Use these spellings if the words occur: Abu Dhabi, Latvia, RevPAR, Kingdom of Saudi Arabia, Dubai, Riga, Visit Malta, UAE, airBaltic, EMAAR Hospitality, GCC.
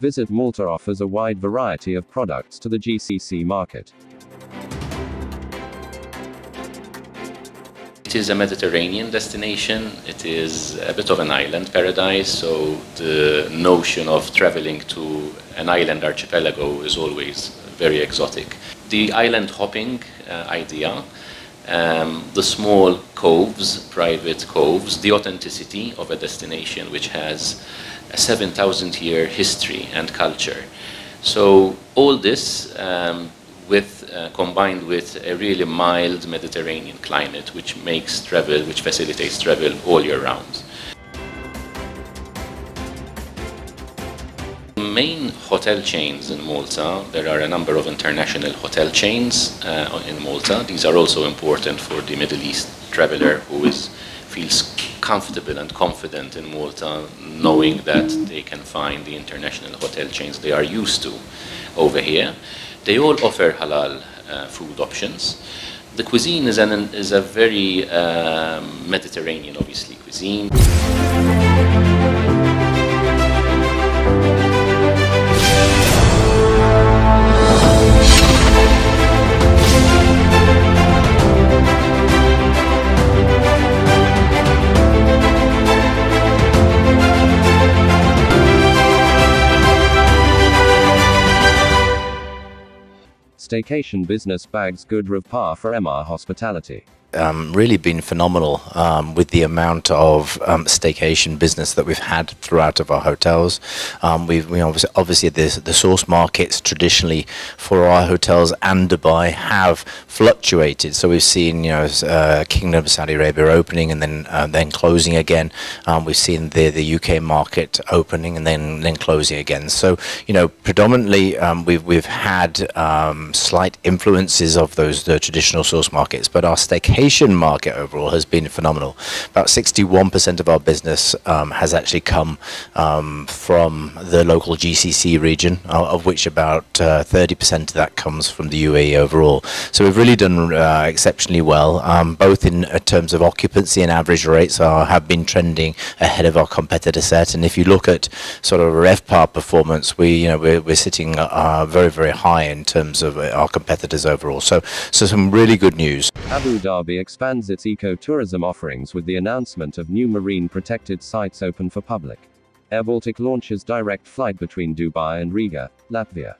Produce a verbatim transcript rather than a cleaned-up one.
Visit Malta offers a wide variety of products to the G C C market. It is a Mediterranean destination. It is a bit of an island paradise, so the notion of traveling to an island archipelago is always very exotic. The island hopping uh, idea, um, the small coves, private coves, the authenticity of a destination which has a seven thousand year history and culture. So all this um, with, uh, combined with a really mild Mediterranean climate, which makes travel, which facilitates travel all year round. Main hotel chains in Malta, there are a number of international hotel chains uh, in Malta. These are also important for the Middle East traveler who is, feels comfortable and confident in Malta, knowing that they can find the international hotel chains they are used to over here. They all offer halal uh, food options. The cuisine is, an, is a very uh, Mediterranean, obviously, cuisine. Staycation business bags good RevPAR for EMAAR Hospitality. Um, really been phenomenal um, with the amount of um, staycation business that we've had throughout of our hotels. Um, we've we obviously, obviously the, the source markets traditionally for our hotels and Dubai have fluctuated. So we've seen, you know, uh, Kingdom of Saudi Arabia opening and then uh, then closing again. Um, we've seen the the U K market opening and then then closing again. So, you know, predominantly um, we've we've had um, slight influences of those the traditional source markets, but our staycation market overall has been phenomenal. About sixty-one percent of our business um, has actually come um, from the local G C C region, uh, of which about thirty percent uh, of that comes from the U A E overall. So we've really done uh, exceptionally well, um, both in uh, terms of occupancy and average rates are, have been trending ahead of our competitor set. And if you look at sort of RevPAR performance, we, you know, we're, we're sitting uh, very, very high in terms of our competitors overall. So, so some really good news. Abu Dhabi expands its eco-tourism offerings with the announcement of new marine protected sites open for public. airBaltic launches direct flight between Dubai and Riga, Latvia.